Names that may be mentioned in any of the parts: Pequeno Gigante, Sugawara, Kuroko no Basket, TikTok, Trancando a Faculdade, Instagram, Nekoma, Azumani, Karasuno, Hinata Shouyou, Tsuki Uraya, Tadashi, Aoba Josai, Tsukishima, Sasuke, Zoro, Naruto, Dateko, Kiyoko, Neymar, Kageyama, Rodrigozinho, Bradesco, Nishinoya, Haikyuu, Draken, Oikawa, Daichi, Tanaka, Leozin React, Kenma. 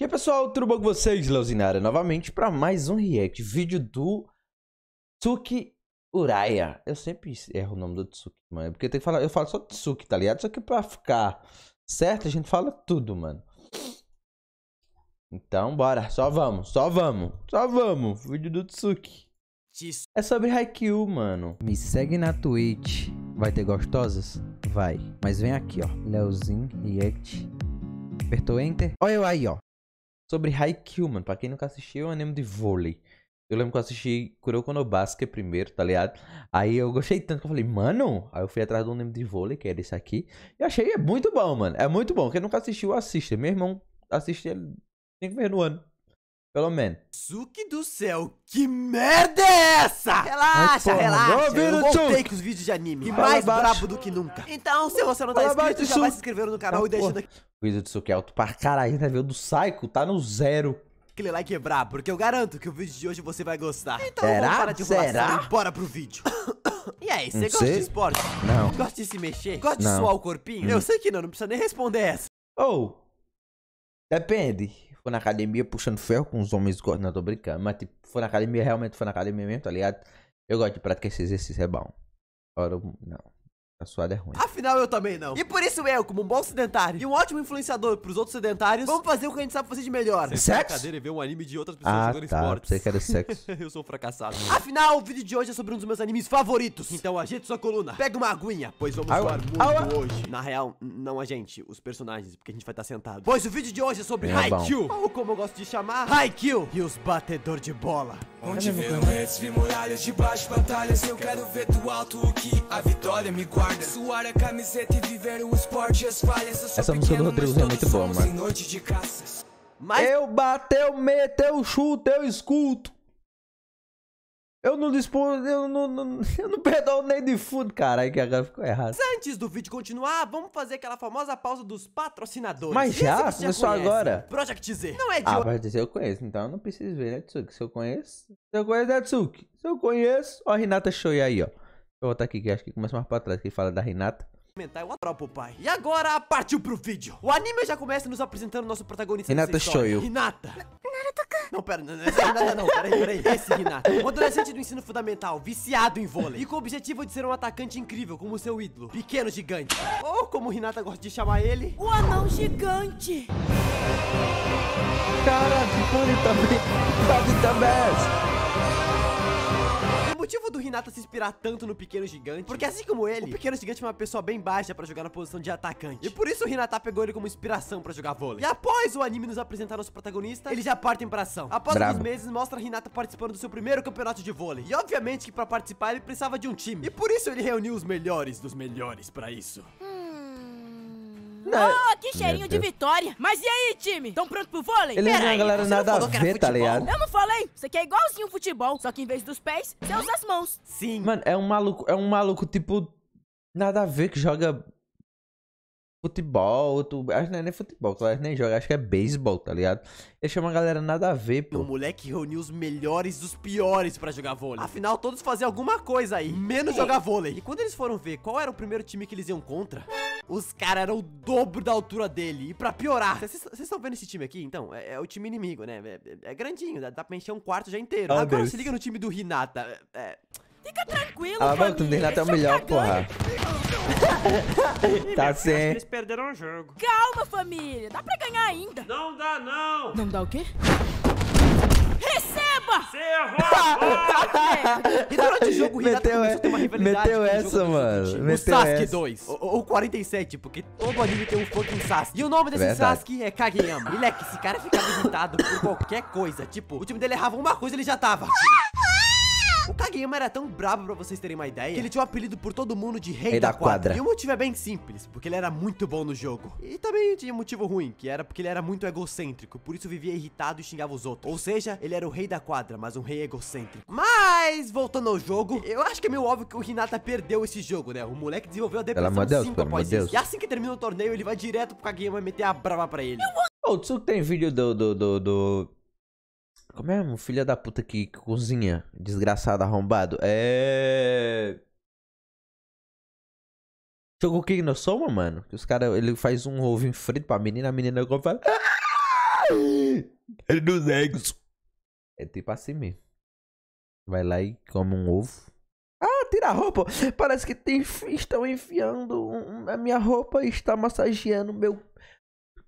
E aí, pessoal, tudo bom com vocês? Leozin React novamente para mais um react, vídeo do Tsuki Uraya. Eu sempre erro o nome do Tsuki, mano, porque tem que falar, eu falo só Tsuki, tá ligado? Só que pra ficar certo, a gente fala tudo, mano. Então, bora, só vamos, vídeo do Tsuki. É sobre Haikyuu, mano. Me segue na Twitch. Vai ter gostosas? Vai. Mas vem aqui, ó. Leozin React. Apertou Enter. Olha eu aí, ó. Sobre Haikyuu, mano. Pra quem nunca assistiu, é um anime de vôlei. Eu lembro que eu assisti Kuroko no Basket primeiro, tá ligado? Aí eu gostei tanto que eu falei, mano... Aí eu fui atrás de um anime de vôlei, que era esse aqui. E achei muito bom, mano. É muito bom. Quem nunca assistiu, assiste. Meu irmão assiste ele 5 vezes no ano. Pelo menos. Tsuki do céu, que merda é essa? Relaxa, relaxa. Eu voltei com os vídeos de anime. E mais brabo do que nunca. Então, se você não tá inscrito, já vai se inscrever no canal e deixando aqui. O vídeo do Tsuki é alto pra caralho, né? O do Psycho tá no zero. Aquele like é brabo, porque eu garanto que o vídeo de hoje você vai gostar. Então, vamos parar de enrolação e bora pro vídeo. E aí, você gosta de esporte? Não. Gosta de se mexer? Gosta de suar o corpinho? Eu sei que não precisa nem responder essa. Ou, depende. Foi na academia puxando ferro com os homens gordos. Não, tô brincando. Mas, tipo, foi na academia, realmente foi na academia mesmo, tá ligado? Eu gosto de praticar esse exercício, é bom. Ora, não. A suada é ruim. Afinal, eu também não. E por isso eu, como um bom sedentário e um ótimo influenciador pros outros sedentários, vamos fazer o que a gente sabe fazer de melhor. Sexo? Cadeira e ver um anime de outras pessoas jogando esportes. Você quer sexo? Eu sou fracassado. Afinal, o vídeo de hoje é sobre um dos meus animes favoritos. Então ajeite sua coluna, pega uma aguinha, pois vamos suar muito hoje. Na real, não a gente, os personagens, porque a gente vai estar sentado. Pois o vídeo de hoje é sobre Haikyuu, ou como eu gosto de chamar, Haikyuu e os batedores de bola. Onde viram redes, vi muralhas de baixo, batalhas. Eu quero ver do alto o que a vitória me guarda. Suar a camiseta e viver o esporte e as falhas. Essa música do Rodrigozinho é muito boa, mano. Mas... eu bato, eu meto, eu chuto, eu escuto. Eu não disponho, eu não perdoo nem de fundo, caralho, que agora ficou errado. Mas antes do vídeo continuar, vamos fazer aquela famosa pausa dos patrocinadores. Mas já? Começou agora? Project Z. Não é de Project Z eu conheço, então eu não preciso ver, né, Tsuki? Se eu conheço, é Tsuki. Se eu conheço, ó a Hinata Shouyou aí, ó. Deixa eu botar aqui, que acho que começa mais pra trás, que fala da Hinata. Eu atropo, pai. E agora, partiu pro vídeo. O anime já começa nos apresentando o nosso protagonista. Hinata Shouyou. Hinata. Não, pera, não, esse Hinata não, peraí. Esse Hinata, um adolescente do ensino fundamental, viciado em vôlei, e com o objetivo de ser um atacante incrível, como seu ídolo, Pequeno Gigante. Ou, como o Hinata gosta de chamar ele, o Anão Gigante. Cara, que bonito também. O motivo do Hinata se inspirar tanto no Pequeno Gigante, porque assim como ele, o Pequeno Gigante é uma pessoa bem baixa pra jogar na posição de atacante. E por isso o Hinata pegou ele como inspiração pra jogar vôlei. E após o anime nos apresentar nosso protagonista, eles já partem pra ação. Após alguns meses, mostra Hinata participando do seu primeiro campeonato de vôlei. E obviamente que pra participar ele precisava de um time. E por isso ele reuniu os melhores dos melhores pra isso. Oh, que cheirinho de vitória. Mas e aí, time? Tão pronto pro vôlei? Ele não é galera nada a ver, tá ligado? Eu não falei. Isso aqui é igualzinho o futebol, só que em vez dos pés, você usa as mãos. Sim. Mano, é um maluco tipo nada a ver que joga futebol, acho que não é nem futebol, claro, nem joga, acho que é beisebol, tá ligado? Ele chama a galera nada a ver, pô. O moleque reuniu os melhores dos piores pra jogar vôlei. Afinal, todos faziam alguma coisa aí, menos jogar vôlei. E quando eles foram ver qual era o primeiro time que eles iam contra, os caras eram o dobro da altura dele. E pra piorar, vocês estão vendo esse time aqui, então? É o time inimigo, né? É grandinho, dá pra encher um quarto já inteiro. Agora se liga no time do Hinata. Fica tranquilo, mano. O time do Hinata é o melhor, porra. Tá sim. Eles perderam o jogo. Calma, família. Dá pra ganhar ainda. Não dá, não. Não dá o quê? Receba! Você errou! E durante o jogo, o Hinata começou a ter uma rivalidade. Meteu essa, mano. O Sasuke 2. Ou 47, porque todo anime tem um fucking Sasuke. E o nome desse Sasuke é Kageyama. Moleque, esse cara ficava irritado por qualquer coisa. Tipo, o time dele errava uma coisa e ele já tava... O Kageyama era tão brabo, pra vocês terem uma ideia, que ele tinha um apelido por todo mundo de Rei da Quadra. E o motivo é bem simples, porque ele era muito bom no jogo. E também tinha um motivo ruim, que era porque ele era muito egocêntrico, por isso vivia irritado e xingava os outros. Ou seja, ele era o Rei da Quadra, mas um rei egocêntrico. Mas, voltando ao jogo, eu acho que é meio óbvio que o Hinata perdeu esse jogo, né? O moleque desenvolveu a depressão 5 após isso. E assim que termina o torneio, ele vai direto pro Kageyama meter a brava pra ele. O Tsuki tem vídeo do... Como é, filha da puta que cozinha, desgraçado, arrombado? Jogou que não soma, mano. Que os caras, ele faz um ovinho frito pra menina, a menina come e fala. Ele dos eggs. É tipo assim mesmo. Vai lá e come um ovo. Ah, tira a roupa. Parece que estão enfiando a minha roupa e está massageando meu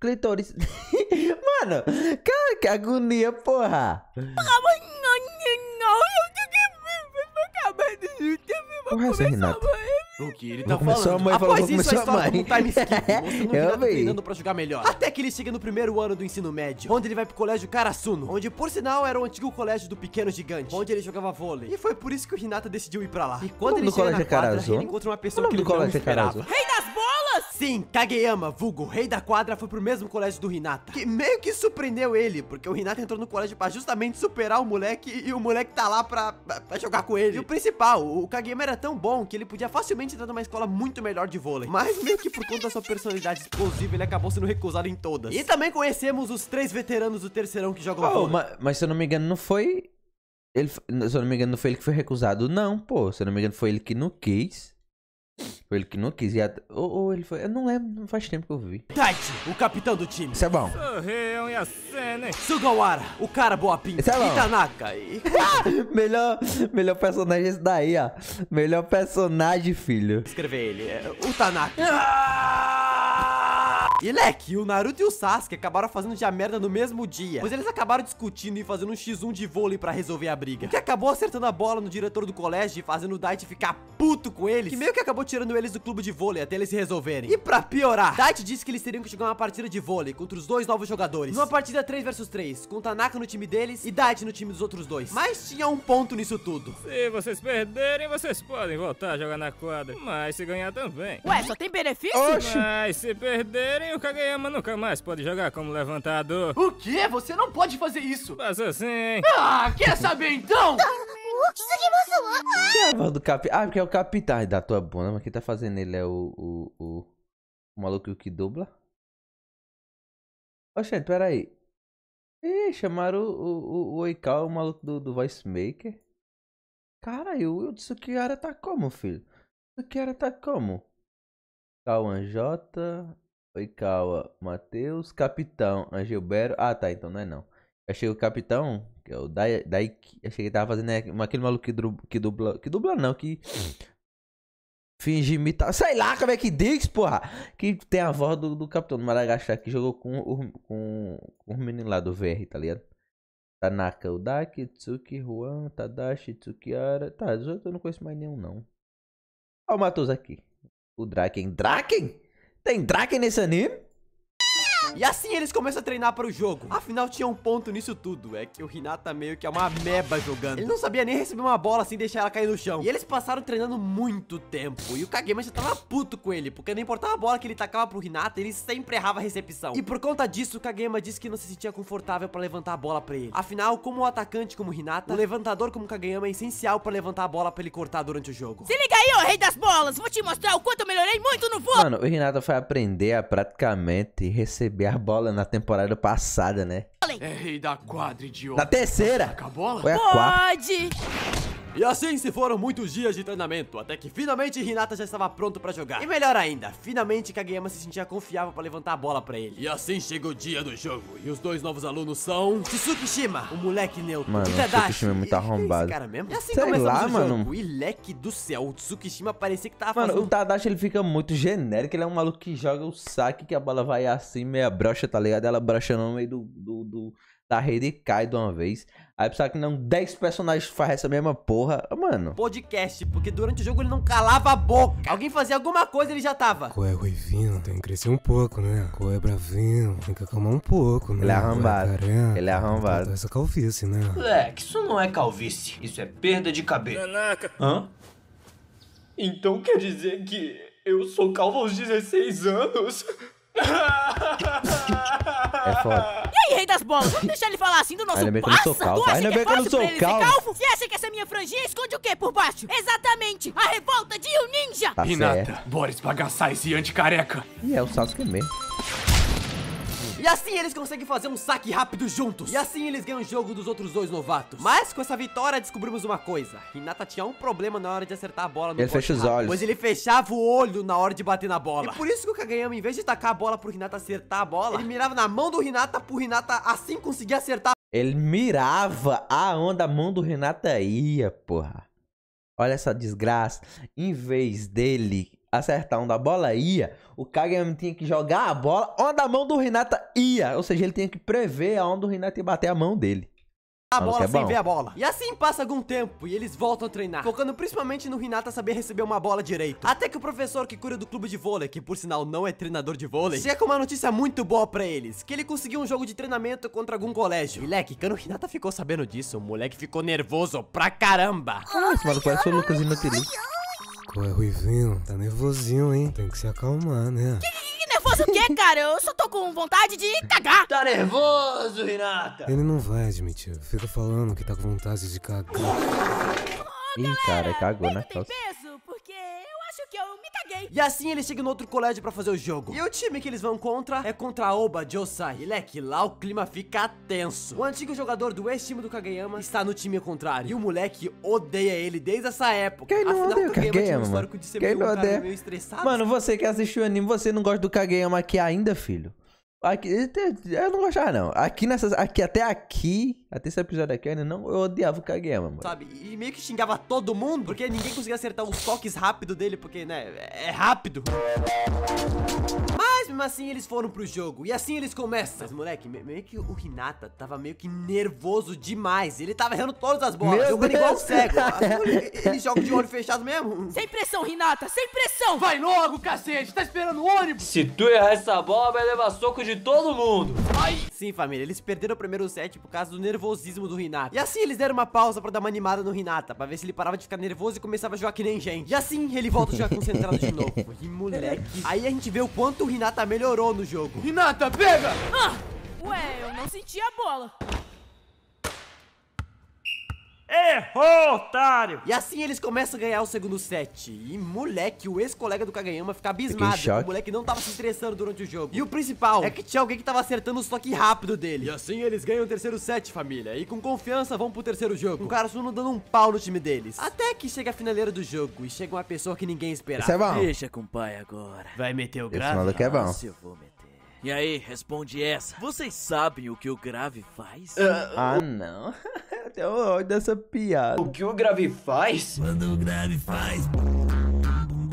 clitóris. Mano, cara, que agonia, porra. Porra, essa Renata. O que ele tá falando? Após isso, a história como time skip, mostrando o Renata treinando pra jogar melhor. Até que ele chega no primeiro ano do ensino médio, onde ele vai pro colégio Karasuno, onde, por sinal, era o antigo colégio do Pequeno Gigante, onde ele jogava vôlei. E foi por isso que o Renata decidiu ir pra lá. E quando ele chega na quadra, ele encontra uma pessoa que ele não esperava. Rei das bolas! Sim, Kageyama, vulgo rei da quadra, foi pro mesmo colégio do Renata, que meio que surpreendeu ele, porque o Renata entrou no colégio pra justamente superar o moleque, e o moleque tá lá pra jogar com ele. E o principal, o Kageyama era tão bom que ele podia facilmente entrar numa escola muito melhor de vôlei, mas meio que por conta da sua personalidade explosiva, ele acabou sendo recusado em todas. E também conhecemos os 3 veteranos do terceirão que jogam vôlei. Mas se eu não me engano, não foi ele, se eu não me engano, não foi ele que foi recusado, não, pô. Se eu não me engano, foi ele que não quis. Foi ele que não quis ir atrás. Ou ele foi. Eu não lembro, não faz tempo que eu vi. Daichi, o capitão do time. Isso é bom. Sugawara, o cara boa pinta. Isso é bom. E Tanaka. E... melhor personagem esse daí, ó. Melhor personagem, filho. Escreve ele. É, o Tanaka. E leque, o Naruto e o Sasuke acabaram fazendo já merda no mesmo dia, pois eles acabaram discutindo e fazendo um x1 de vôlei pra resolver a briga, que acabou acertando a bola no diretor do colégio e fazendo o Daichi ficar puto com eles, que meio que acabou tirando eles do clube de vôlei até eles se resolverem. E pra piorar, Daichi disse que eles teriam que jogar uma partida de vôlei contra os 2 novos jogadores, numa partida 3 vs 3, com Tanaka no time deles e Daichi no time dos outros 2. Mas tinha um ponto nisso tudo: se vocês perderem, vocês podem voltar a jogar na quadra, mas se ganhar também. Ué, só tem benefício? Oxi. Mas se perderem, o Kageyama nunca mais pode jogar como levantador. O quê? Você não pode fazer isso. Mas assim... Ah, quer saber então? Ah, porque é o capitão da tua bunda, mas quem tá fazendo ele é o maluco que dubla? Oxe, gente, peraí. Ih, chamaram o Oikawa, o maluco do voice maker. Cara, eu disse que a área tá como, filho? Isso que a área tá como? Kawan J... Oikawa, Matheus, Capitão, Angelbero. Ah, tá, então não é não. Achei o Capitão, que é o Daiki. Achei que tava fazendo aquele maluco que dubla não, que finge imitar. Sei lá como é que diz, porra. Que tem a voz do Capitão do Madagascar, que jogou com o menino lá do VR, tá ligado? Tanaka, Udaki, Tsuki, Juan, Tadashi, Tsukihara. Tá, eu não conheço mais nenhum, não. Olha o Matheus aqui. O Draken. Draken? Tem Draken nesse anime? E assim eles começam a treinar para o jogo. Afinal, tinha um ponto nisso tudo. É que o Renata meio que é uma ameba jogando. Ele não sabia nem receber uma bola sem deixar ela cair no chão. E eles passaram treinando muito tempo. E o Kageyama já tava puto com ele, porque não importava a bola que ele tacava pro Renata, ele sempre errava a recepção. E por conta disso, o Kageyama disse que não se sentia confortável para levantar a bola para ele. Afinal, como um atacante como o Renata, o levantador como o Kageyama é essencial para levantar a bola para ele cortar durante o jogo. Se liga aí, ô rei das bolas, vou te mostrar o quanto eu melhorei muito no voo. Mano, o Renata foi aprender a praticamente receber a bola na temporada passada, né? É rei da quadra, idiota. Na terceira. Acabou? Foi a quarta. Pode. E assim se foram muitos dias de treinamento, até que finalmente Renata já estava pronto pra jogar. E melhor ainda, finalmente Kageyama se sentia confiável pra levantar a bola pra ele. E assim chega o dia do jogo, e os 2 novos alunos são... Tsukishima, o moleque neutro. Mano, o Tsukishima é muito arrombado. Esse cara mesmo? E assim sei lá, mano. O moleque do céu, o Tsukishima parecia que tava fazendo... Mano, o Tadashi ele fica muito genérico, ele é um maluco que joga o saque, que a bola vai assim, meia brocha, tá ligado? Ela brocha no meio da rede e cai de uma vez. Aí precisa que não 10 personagens faz essa mesma porra, mano. Podcast, porque durante o jogo ele não calava a boca. Alguém fazia alguma coisa ele já tava. Qual é, ruivinho? Tem que crescer um pouco, né? Qual é, bravinho? Tem que acalmar um pouco, né? Ele é arrombado. Ele é arrombado. Essa calvície, né? Moleque, isso não é calvície. Isso é perda de cabelo. Tanaka. Hã? Então quer dizer que eu sou calvo aos 16 anos? É foda. E aí, rei das bolas, vamos deixar ele falar assim do nosso passado? Ainda bem que eu não sou calvo. Se acha que essa minha franjinha esconde o que por baixo? Exatamente, a revolta de um ninja. Renata, bora esbagaçar esse anticareca. E é o Sasuke mesmo. E assim eles conseguem fazer um saque rápido juntos. E assim eles ganham o jogo dos outros dois novatos. Mas com essa vitória descobrimos uma coisa: Hinata tinha um problema na hora de acertar a bola no corte rápido, pois ele fechava o olho na hora de bater na bola. E por isso que o Kageyama, em vez de tacar a bola pro Hinata acertar a bola, ele mirava na mão do Hinata pro Hinata assim conseguir acertar. Ele mirava aonde a mão do Hinata ia, porra. Olha essa desgraça. Em vez dele acertar onde a bola ia, o Kageyama tinha que jogar a bola onde a mão do Hinata ia. Ou seja, ele tinha que prever aonde o Hinata ia bater a mão dele. A bola sem ver a bola. E assim passa algum tempo e eles voltam a treinar, focando principalmente no Hinata saber receber uma bola direito. Até que o professor que cuida do clube de vôlei, que por sinal não é treinador de vôlei, chega com uma notícia muito boa pra eles: que ele conseguiu um jogo de treinamento contra algum colégio. Moleque, quando o Hinata ficou sabendo disso, o moleque ficou nervoso pra caramba. Ah, esse maluco parece o Lucas Inatili. Qual é, Ruivinho? Tá nervosinho, hein? Tem que se acalmar, né? Nervoso o quê, cara? Eu só tô com vontade de cagar. Tá nervoso, Hinata? Ele não vai admitir. Fica falando que tá com vontade de cagar. Oh, ih, cara, cagou na calça. Que eu me caguei. E assim eles chegam no outro colégio pra fazer o jogo. E o time que eles vão contra é contra a Aoba Josai. E leque, lá o clima fica tenso. O antigo jogador do ex-time do Kageyama está no time contrário. E o moleque odeia ele desde essa época. Quem não odeia o Kageyama, mano? Quem não odeia? Mano, você que assistiu o anime, você não gosta do Kageyama aqui ainda, filho? Aqui, eu não gostava não. Aqui nessas, até esse episódio aqui ainda não, eu odiava o Kageyama, mano. Sabe, e meio que xingava todo mundo, porque ninguém conseguia acertar os toques rápido dele, porque, né, é rápido. Mas mesmo assim eles foram pro jogo, e assim eles começam. Mas moleque, meio que o Hinata tava meio que nervoso demais. Ele tava errando todas as bolas, jogando igual cego. Ele joga de olho fechado mesmo. Sem pressão, Hinata, sem pressão. Vai logo, cacete, tá esperando o ônibus. Se tu errar essa bola, vai levar soco de todo mundo. Ai. Sim, família, eles perderam o primeiro set por causa do nervosismo do Hinata. E assim eles deram uma pausa pra dar uma animada no Hinata, pra ver se ele parava de ficar nervoso e começava a jogar que nem gente. E assim ele volta a jogar concentrado de novo. E moleque, aí a gente vê o quanto o Hinata melhorou no jogo. Hinata, pega! Ah, ué, eu não senti a bola. Errou, otário! E assim eles começam a ganhar o segundo set. E moleque, o ex-colega do Kageyama fica abismado. O moleque não tava se estressando durante o jogo. E o principal é que tinha alguém que tava acertando o toque rápido dele. E assim eles ganham o terceiro set, família. E com confiança vão pro terceiro jogo, o Karasuno dando um pau no time deles. Até que chega a finaleira do jogo e chega uma pessoa que ninguém esperava. É bom. Deixa com o pai agora. Vai meter o grave? É bom. Nossa, eu vou meter. E aí, responde essa. Vocês sabem o que o grave faz? Não. Até o ódio dessa piada. O que o grave faz? Quando o grave faz...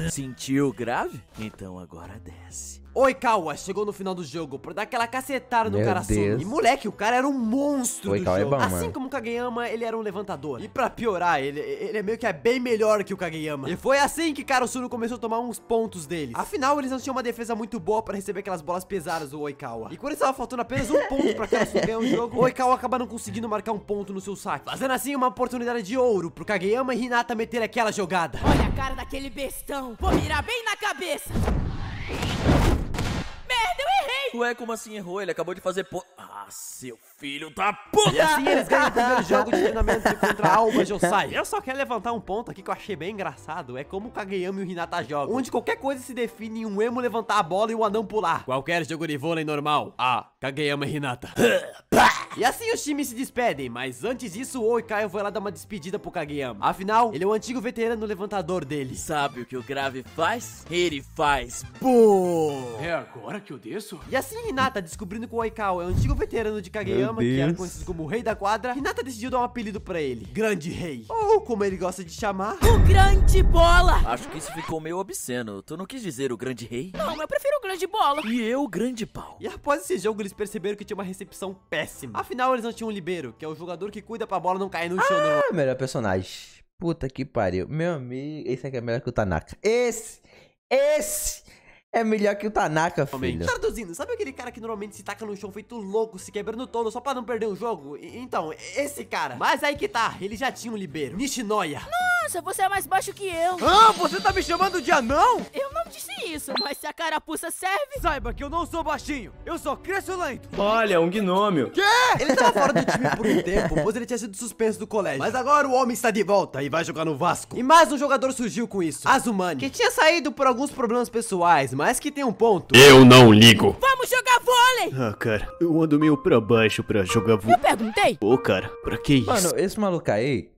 Sentiu o grave? Então agora desce. Oikawa chegou no final do jogo pra dar aquela cacetada no Karasuno. E moleque, o cara era um monstro do jogo. É bom, assim mano. Como o Kageyama, ele era um levantador. E pra piorar, ele é meio que bem melhor que o Kageyama. E foi assim que Karasuno começou a tomar uns pontos deles. Afinal, eles não tinham uma defesa muito boa pra receber aquelas bolas pesadas do Oikawa. E quando estava faltando apenas um ponto pra Karasuno ganhar o jogo, o Oikawa acaba não conseguindo marcar um ponto no seu saque, fazendo assim uma oportunidade de ouro pro Kageyama e Hinata meter aquela jogada. Olha a cara daquele bestão. Vou mirar bem na cabeça. Ué, como assim errou? Ele acabou de fazer seu filho da puta! E assim eles ganham o primeiro jogo de treinamento contra a Aoba Josai. Eu só quero levantar um ponto aqui que eu achei bem engraçado. É como o Kageyama e o Hinata jogam, onde qualquer coisa se define em um emo levantar a bola e um anão pular. Qualquer jogo de vôlei normal. Ah, Kageyama e Hinata. E assim os times se despedem, mas antes disso o Oikawa vai lá dar uma despedida pro Kageyama. Afinal, ele é um antigo veterano levantador dele. Sabe o que o grave faz? Ele faz BOOM! É agora que eu desço? E assim Hinata, descobrindo que o Oikawa é um antigo veterano de Kageyama, que era conhecido como o Rei da Quadra, Hinata decidiu dar um apelido pra ele: Grande Rei. Ou como ele gosta de chamar, o Grande Bola. Acho que isso ficou meio obsceno. Tu não quis dizer o Grande Rei? Não, eu prefiro o Grande Bola. E eu o Grande Pau. E após esse jogo eles perceberam que tinha uma recepção péssima. Afinal, eles não tinham um libero, que é o jogador que cuida pra bola não cair no chão. Ah, melhor personagem. Puta que pariu. Meu amigo, esse aqui é melhor que o Tanaka. Esse é melhor que o Tanaka, filho. Traduzindo, sabe aquele cara que normalmente se taca no chão feito louco, se quebrando todo só pra não perder o jogo? Então, esse cara. Mas aí que tá, ele já tinha um libero, Nishinoya. Nossa, você é mais baixo que eu. Ah, você tá me chamando de anão? Eu não disse isso, mas se a carapuça serve... Saiba que eu não sou baixinho, eu só cresço lento. Olha, um gnômio. Quê? Ele estava fora do time por um tempo, pois ele tinha sido suspenso do colégio. Mas agora o homem está de volta e vai jogar no Vasco. E mais um jogador surgiu com isso, Azumani, que tinha saído por alguns problemas pessoais, mas que tem um ponto. Eu não ligo. Vamos jogar vôlei. Ah, cara, eu ando meio pra baixo pra jogar vôlei. Eu perguntei. Pô, cara, pra que isso? Mano, esse maluco aí,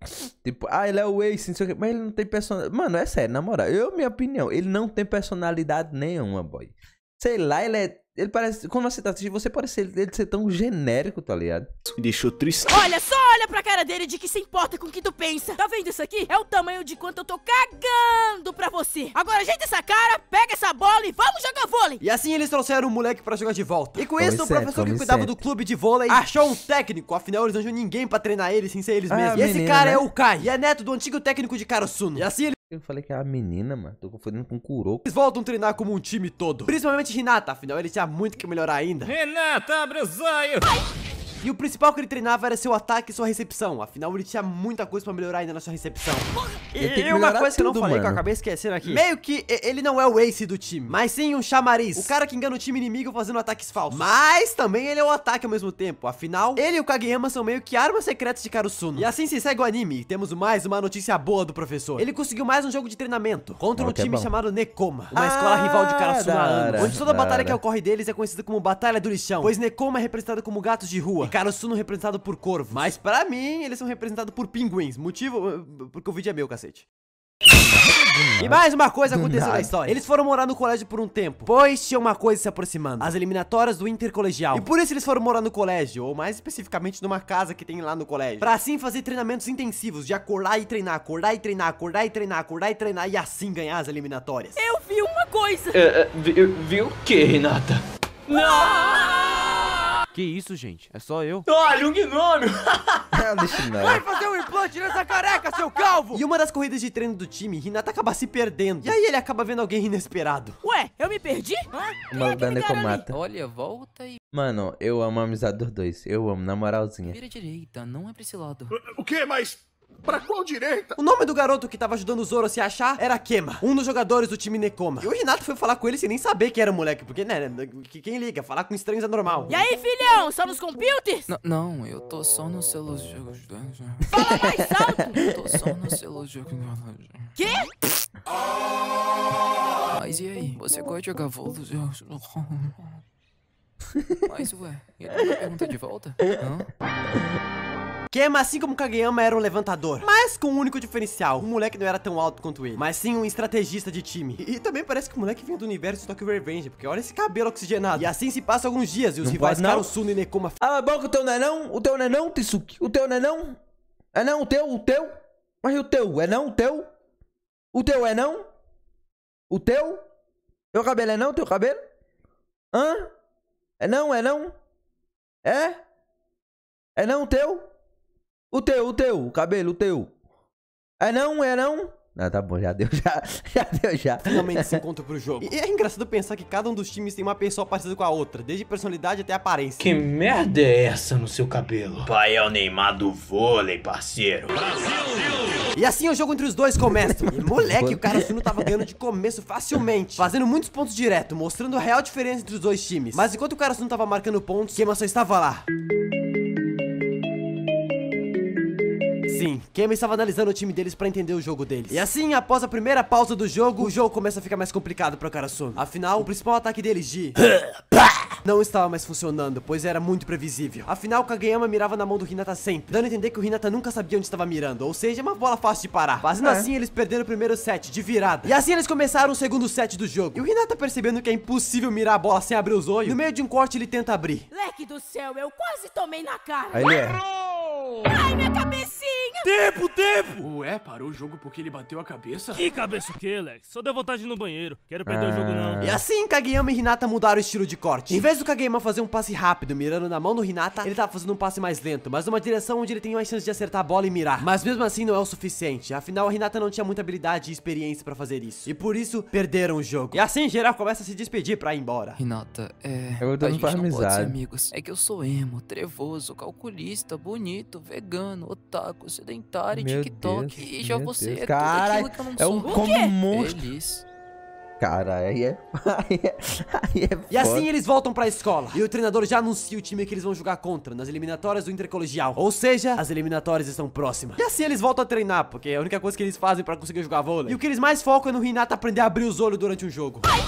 tipo, ah, ele é o Ace, não sei o que, mas ele não tem personalidade. Mano, é sério, na moral, minha opinião, ele não tem personalidade nenhuma, boy. Sei lá, ele é... Ele parece... Quando você tá assistindo, você parece ele ser tão genérico, tá ligado? Me deixou triste. Olha, só olha pra cara dele de que se importa com o que tu pensa. Tá vendo isso aqui? É o tamanho de quanto eu tô cagando pra você. Agora ajeita essa cara, pega essa bola e vamos jogar vôlei. E assim eles trouxeram o moleque pra jogar de volta. E com isso, o professor que cuidava do clube de vôlei achou um técnico. Afinal, eles não tinham ninguém pra treinar ele sem ser eles mesmos. E esse cara é o Kai. E é neto do antigo técnico de Karasuno. E assim ele... Eu falei que é a menina, mano. Tô confundindo com o Kuroko. Eles voltam a treinar como um time todo. Principalmente Hinata, afinal ele tinha muito que melhorar ainda. Hinata, abre o zóio. E o principal que ele treinava era seu ataque e sua recepção. Afinal, ele tinha muita coisa pra melhorar ainda na sua recepção. E uma coisa que eu não falei, mano, que eu acabei esquecendo aqui. Meio que ele não é o ace do time, mas sim um chamariz. O cara que engana o time inimigo fazendo ataques falsos. Mas também ele é o ataque ao mesmo tempo. Afinal, ele e o Kageyama são meio que armas secretas de Karasuno. E assim se segue o anime. E temos mais uma notícia boa do professor. Ele conseguiu mais um jogo de treinamento contra um time chamado Nekoma, uma escola rival de Karasuno há anos, onde toda batalha que ocorre deles é conhecida como Batalha do Lixão, pois Nekoma é representado como gatos de rua. Karasuno representado por corvos. Mas pra mim, eles são representados por pinguins. Motivo? Porque o vídeo é meu, cacete. E mais uma coisa aconteceu na história. Eles foram morar no colégio por um tempo, pois tinha uma coisa se aproximando: as eliminatórias do intercolegial. E por isso eles foram morar no colégio, ou mais especificamente numa casa que tem lá no colégio, pra assim fazer treinamentos intensivos de acordar e treinar, acordar e treinar, acordar e treinar, acordar e treinar, e assim ganhar as eliminatórias. Eu vi uma coisa. Vi o que, Hinata? Não! Que isso, gente? É só eu? Olha, um gnômio! Vai fazer um implante nessa careca, seu calvo! E uma das corridas de treino do time, Hinata acaba se perdendo. E aí ele acaba vendo alguém inesperado. Ué, eu me perdi? Uma da Nekomata. Olha, volta e... Mano, eu amo a amizade dos dois. Eu amo, na moralzinha. Vira direita, não é pra esse lado. O quê? Mas... Pra qual direita? O nome do garoto que tava ajudando o Zoro a se achar era Kenma, um dos jogadores do time Nekoma. E o Hinata foi falar com ele sem nem saber que era o moleque, porque, né, quem liga? Falar com estranhos é normal. E aí, filhão, só nos computers? Não, eu tô só no celular. Fala mais alto! Eu tô só no celular. Quê? Mas e aí? Você gosta de jogar vôlei? Mas ué, ele não pergunta de volta? Hã? Kenma, assim como Kageyama, era um levantador, mas com um único diferencial: o moleque não era tão alto quanto ele, mas sim um estrategista de time. E também parece que o moleque vinha do universo de Tokyo Revenge, porque olha esse cabelo oxigenado. E assim se passa alguns dias e os rivais Karasuno e Nekoma... Ah, bom que o teu não é não? O teu não é não, Tsuki? O teu não é não? É não o teu? O teu? Mas o teu? É não o teu? O teu é não? O teu? Teu cabelo é não? Teu cabelo? Hã? É não? É não? É? É não o teu? O teu, o cabelo, o teu. É não? Ah, tá bom, já deu. Finalmente se encontra pro jogo. E é engraçado pensar que cada um dos times tem uma pessoa parecida com a outra, desde personalidade até aparência. Que merda é essa no seu cabelo? Pai é o Neymar do vôlei, parceiro. Brasil! E assim o jogo entre os dois começa. E moleque, o Karasuno tava ganhando de começo facilmente, fazendo muitos pontos direto, mostrando a real diferença entre os dois times. Mas enquanto o Karasuno tava marcando pontos, Kenma só estava lá. Sim, Kenma estava analisando o time deles pra entender o jogo deles. E assim, após a primeira pausa do jogo, o jogo começa a ficar mais complicado pra Karasuno. Afinal, o principal ataque deles de... não estava mais funcionando, pois era muito previsível. Afinal, Kageyama mirava na mão do Hinata sempre, dando a entender que o Hinata nunca sabia onde estava mirando, ou seja, uma bola fácil de parar. Fazendo assim, eles perderam o primeiro set de virada. E assim eles começaram o segundo set do jogo. E o Hinata, percebendo que é impossível mirar a bola sem abrir os olhos, no meio de um corte ele tenta abrir. Leque do céu, eu quase tomei na cara. Aí é. Ai, minha cabecinha! Tempo! Ué, parou o jogo porque ele bateu a cabeça? Que cabeça o quê, Alex? Só deu vontade de ir no banheiro. Quero perder o jogo, não. E assim, Kageyama e Hinata mudaram o estilo de corte. Em vez do Kageyama fazer um passe rápido, mirando na mão do Hinata, ele tava fazendo um passe mais lento, mas numa direção onde ele tem mais chance de acertar a bola e mirar. Mas mesmo assim não é o suficiente. Afinal, a Hinata não tinha muita habilidade e experiência pra fazer isso. E por isso, perderam o jogo. E assim, geral começa a se despedir pra ir embora. Hinata, eu tô amizade. Amigos. É que eu sou emo, trevoso, calculista, bonito, vegano, otaku, sedentário, TikTok, e já você é tudo aquilo que eu não sou. É um comum monstro. Cara, aí é foda. E assim eles voltam pra escola. E o treinador já anuncia o time que eles vão jogar contra nas eliminatórias do intercolegial. Ou seja, as eliminatórias estão próximas. E assim eles voltam a treinar, porque é a única coisa que eles fazem pra conseguir jogar vôlei. E o que eles mais focam é no Hinata aprender a abrir os olhos durante um jogo. Ai!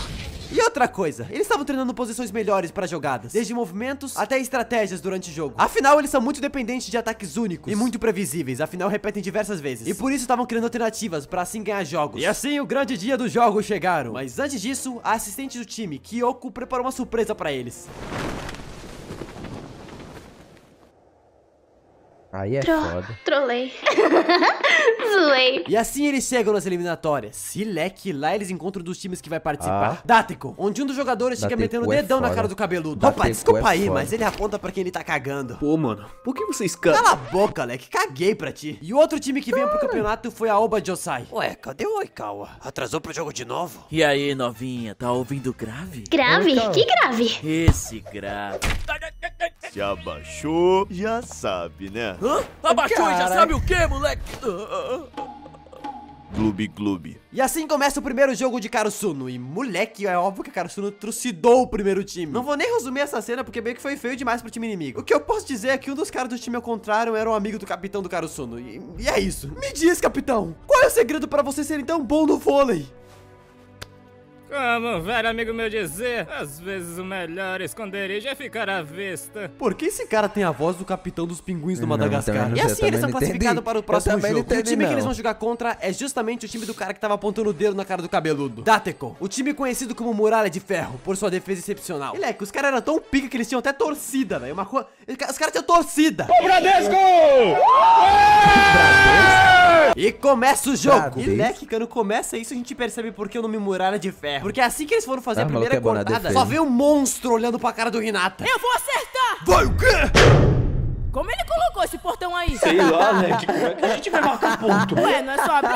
E outra coisa, eles estavam treinando posições melhores para jogadas, desde movimentos até estratégias durante o jogo. Afinal, eles são muito dependentes de ataques únicos e muito previsíveis, afinal repetem diversas vezes. E por isso estavam criando alternativas para assim ganhar jogos. E assim o grande dia dos jogos chegaram. Mas antes disso, a assistente do time, Kiyoko, preparou uma surpresa para eles. Aí é foda. Trolei. Zoei. E assim eles chegam nas eliminatórias. Se leque, lá eles encontram dos times que vai participar. Dateko, onde um dos jogadores fica metendo o dedão na cara do cabeludo. Opa, desculpa aí, mas ele aponta pra quem ele tá cagando. Pô, mano, por que vocês cantam? Cala a boca, leque, caguei pra ti. E o outro time que veio pro campeonato foi a Aoba Josai. Ué, cadê o Oikawa? Atrasou pro jogo de novo? E aí, novinha, tá ouvindo grave? Grave? Que grave? Esse grave. Se abaixou, já sabe, né? Hã? Abaixou e já sabe o que, moleque? Gloob. E assim começa o primeiro jogo de Karasuno. E, moleque, é óbvio que a Karasuno trucidou o primeiro time. Não vou nem resumir essa cena, porque meio que foi feio demais pro time inimigo. O que eu posso dizer é que um dos caras do time ao contrário era um amigo do capitão do Karasuno. E é isso. Me diz, capitão, qual é o segredo pra vocês serem tão bom no vôlei? Como um velho amigo meu dizer, às vezes o melhor esconderijo é ficar à vista. Por que esse cara tem a voz do capitão dos pinguins do Madagascar? Não, e assim eles são classificados para o próximo jogo. O time que eles vão jogar contra é justamente o time do cara que tava apontando o dedo na cara do cabeludo. Dateko, o time conhecido como Muralha de Ferro, por sua defesa excepcional. E, leque, os caras eram tão pica que eles tinham até torcida, velho. Uma coisa... Os caras tinham torcida. O Bradesco! E começa o jogo. E, leque, quando começa isso, a gente percebe porque o nome Muralha de Ferro. Porque assim que eles foram fazer a primeira cortada, só veio um monstro olhando pra cara do Hinata. Eu vou acertar! Vai o quê? Como ele colocou esse portão aí? Sei lá, né? A gente vai marcar ponto. Ué, não é só abrir?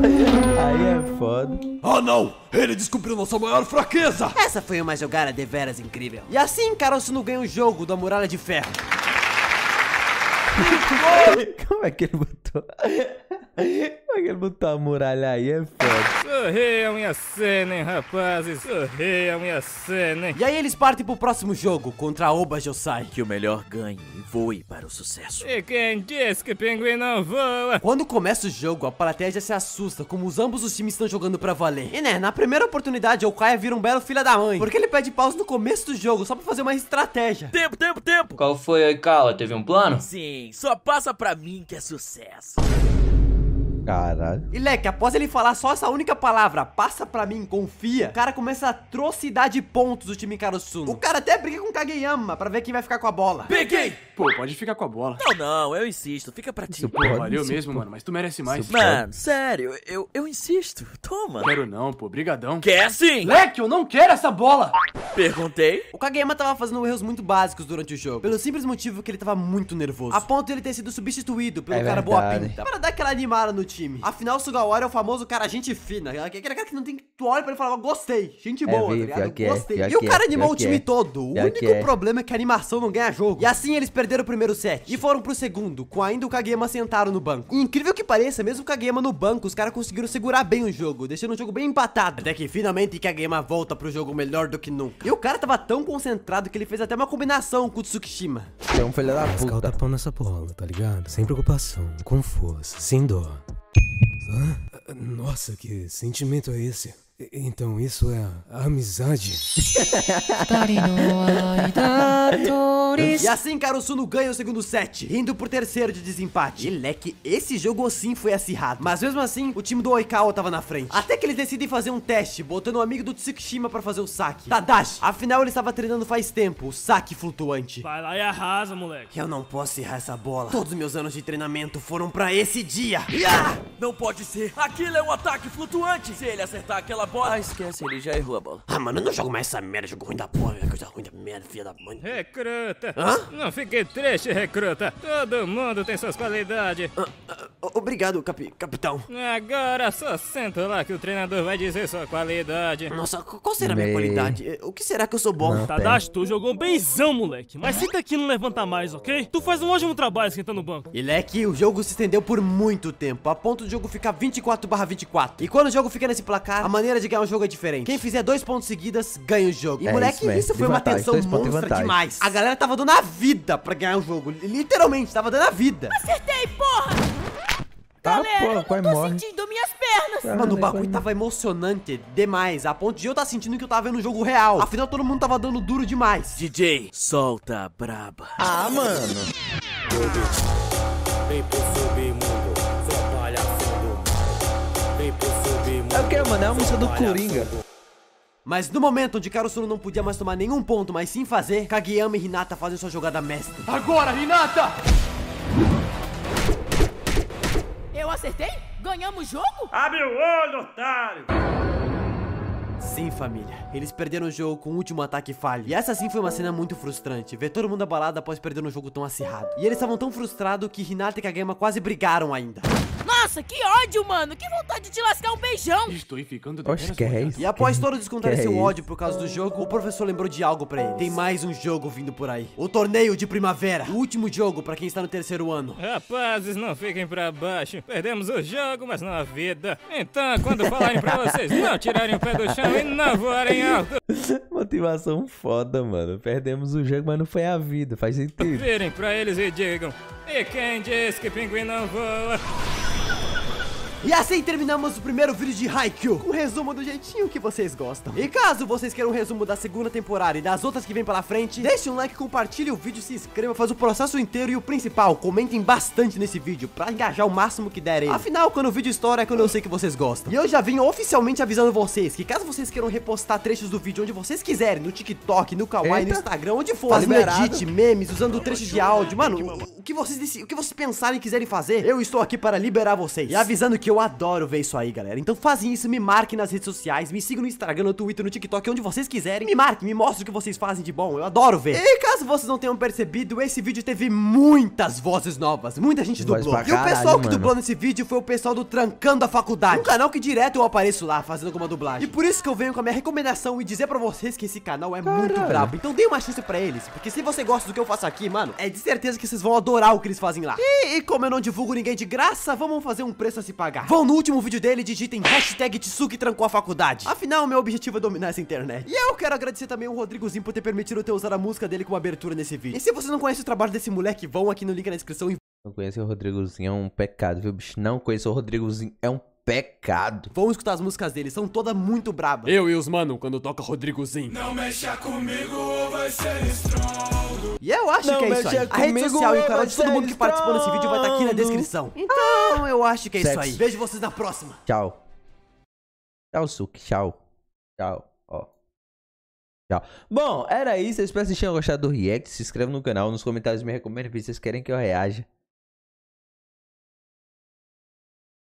Aí é foda. Oh, não! Ele descobriu nossa maior fraqueza! Essa foi uma jogada deveras incrível. E assim, Karasuno ganha o jogo da Muralha de Ferro. Como é que ele botou? Como é que ele botou a muralha aí? É foda. Sorriam e acenem, rapazes. Sorriam e acenem. E aí eles partem pro próximo jogo contra a Aoba Josai. Que o melhor ganhe e voe para o sucesso. E quem diz que pinguim não voa? Quando começa o jogo, a plateia já se assusta, como ambos os times estão jogando pra valer. E né, na primeira oportunidade, o Oikawa vira um belo filho da mãe, porque ele pede pausa no começo do jogo só pra fazer uma estratégia. Tempo. Qual foi, Oikawa? Teve um plano? Sim, só passa pra mim que é sucesso. Caralho. E, leque, após ele falar só essa única palavra, passa pra mim, confia, o cara começa a atrocidar de pontos do time Karasuno. O cara até briga com o Kageyama pra ver quem vai ficar com a bola. Peguei! Pô, pode ficar com a bola. Não, eu insisto, fica pra ti. Valeu mesmo, mano, mas tu merece mais. Mano, sério, eu insisto, toma. Quero não, pô, brigadão. Quer sim? Leque, eu não quero essa bola. Perguntei. O Kageyama tava fazendo erros muito básicos durante o jogo, pelo simples motivo que ele tava muito nervoso, a ponto de ele ter sido substituído pelo cara boa pinta, para dar aquela animada no time. Afinal, o Sugawara é o famoso cara gente fina, aquele cara que não tem que tu olha pra ele falar, gostei, gente boa, tá ligado? Gostei. E o cara animou o time todo. O único problema é que a animação não ganha jogo. E assim eles perderam o primeiro set e foram pro segundo, com ainda o Kageyama sentado no banco. E, incrível que pareça, mesmo o Kageyama no banco, os caras conseguiram segurar bem o jogo, deixando o jogo bem empatado. Até que finalmente Kageyama volta pro jogo melhor do que nunca. E o cara tava tão concentrado que ele fez até uma combinação com o Tsukishima. É um filho da puta. Escalda pão nessa bola, tá ligado? Sem preocupação, com força, sem dó. Hã? Nossa, que sentimento é esse? Então isso é a amizade? E assim Karasuno ganha o segundo set, indo pro terceiro de desempate. E, leque, esse jogo assim foi acirrado, mas mesmo assim o time do Oikawa tava na frente, até que eles decidem fazer um teste, botando um amigo do Tsukishima pra fazer o saque, Tadashi. Afinal ele estava treinando faz tempo o saque flutuante. Vai lá e arrasa, moleque. Eu não posso errar essa bola. Todos os meus anos de treinamento foram pra esse dia. Não pode ser. Aquilo é um ataque flutuante. Se ele acertar aquela bola. Ah, esquece, ele já errou a bola. Ah, mano, eu não jogo mais essa merda, jogo ruim da porra, coisa ruim da merda, filha da mãe. Recruta! Hã? Não fique triste, recruta. Todo mundo tem suas qualidades. Obrigado, capitão. Agora só senta lá que o treinador vai dizer sua qualidade. Nossa, qual será a minha qualidade? O que será que eu sou bom? Tadashi, tu jogou benzão, moleque. Mas senta aqui e não levanta mais, ok? Tu faz um ótimo trabalho sentando no banco. E, leque, o jogo se estendeu por muito tempo, a ponto do jogo ficar 24/24. E quando o jogo fica nesse placar, a maneira maneira de ganhar um jogo é diferente. Quem fizer 2 pontos seguidas, ganha o jogo. E, moleque, isso foi uma tensão monstra demais. A galera tava dando a vida pra ganhar o jogo. Literalmente, tava dando a vida. Acertei, porra! Galera, eu não tô sentindo minhas pernas. Mano, o bagulho tava emocionante demais, a ponto de eu tá sentindo que eu tava vendo o jogo real. Afinal, todo mundo tava dando duro demais. DJ, solta a braba. Ah, mano. Vem pro submundo, trabalha fundo. Vem pro submundo. É o que, mano? É a música do Coringa. Mas no momento onde Karasuno não podia mais tomar nenhum ponto, mas sim fazer, Kageyama e Hinata fazem sua jogada mestre. Agora, Hinata! Eu acertei? Ganhamos o jogo? Abre o olho, otário! Sim, família. Eles perderam o jogo com o último ataque falho. E essa sim foi uma cena muito frustrante. Ver todo mundo abalado após perder um jogo tão acirrado. E eles estavam tão frustrados que Hinata e Kageyama quase brigaram ainda. Nossa, que ódio, mano. Que vontade de lascar um beijão. Estou ficando... Oxe, que é isso? E após todos descontarem seu ódio por causa do jogo, o professor lembrou de algo pra ele. Tem mais um jogo vindo por aí. O torneio de primavera. O último jogo pra quem está no 3º ano. Rapazes, não fiquem pra baixo. Perdemos o jogo, mas não a vida. Então, quando falarem pra vocês não tirarem o pé do chão e não voarem alto. Motivação foda, mano. Perdemos o jogo, mas não foi a vida. Faz sentido. Virem pra eles e digam: e quem diz que pinguim não voa? E assim terminamos o primeiro vídeo de Haikyuu, um resumo do jeitinho que vocês gostam. E caso vocês queiram um resumo da 2ª temporada e das outras que vêm pela frente, deixe um like, compartilhe o vídeo, se inscreva, faz o processo inteiro e o principal, comentem bastante nesse vídeo pra engajar o máximo que derem. Afinal, quando o vídeo estoura é quando eu sei que vocês gostam. E eu já vim oficialmente avisando vocês que caso vocês queiram repostar trechos do vídeo onde vocês quiserem, no TikTok, no Kawaii, no Instagram, onde for, fazendo edit, memes, usando trechos de áudio, mano, o que vocês pensarem e quiserem fazer, eu estou aqui para liberar vocês. E avisando que eu adoro ver isso aí, galera. Então fazem isso, me marquem nas redes sociais, me sigam no Instagram, no Twitter, no TikTok, onde vocês quiserem. Me marquem, me mostrem o que vocês fazem de bom. Eu adoro ver. E caso vocês não tenham percebido, esse vídeo teve muitas vozes novas. Muita gente dublou. E o pessoal que dublou nesse vídeo foi o pessoal do Trancando a Faculdade. Um canal que direto eu apareço lá fazendo alguma dublagem. E por isso que eu venho com a minha recomendação e dizer pra vocês que esse canal é muito brabo. Então dê uma chance pra eles, porque se você gosta do que eu faço aqui, mano, é de certeza que vocês vão adorar o que eles fazem lá. E como eu não divulgo ninguém de graça, vamos fazer um preço a se pagar. Vão no último vídeo dele e digitem hashtag Tsuki trancou a faculdade. Afinal, meu objetivo é dominar essa internet. E eu quero agradecer também o Rodrigozinho por ter permitido eu ter usado a música dele como abertura nesse vídeo. E se vocês não conhecem o trabalho desse moleque, vão aqui no link na descrição e... Não conhecer o Rodrigozinho é um pecado, viu, bicho? Não conhecer o Rodrigozinho é um pecado. Vão escutar as músicas dele, são todas muito brabas. Eu e os mano, quando toca Rodrigozinho. Não mexa comigo ou vai ser estrondo. E eu acho que é isso aí. A rede social e o canal de todo mundo que participou desse vídeo vai estar aqui na descrição. Então eu acho que é isso aí. Vejo vocês na próxima. Tchau. Tchau, Suki. Tchau. Tchau. Ó. Tchau. Bom, era isso. Eu espero que vocês tenham gostado do react. Se inscreve no canal. Nos comentários me recomenda se vocês querem que eu reaja.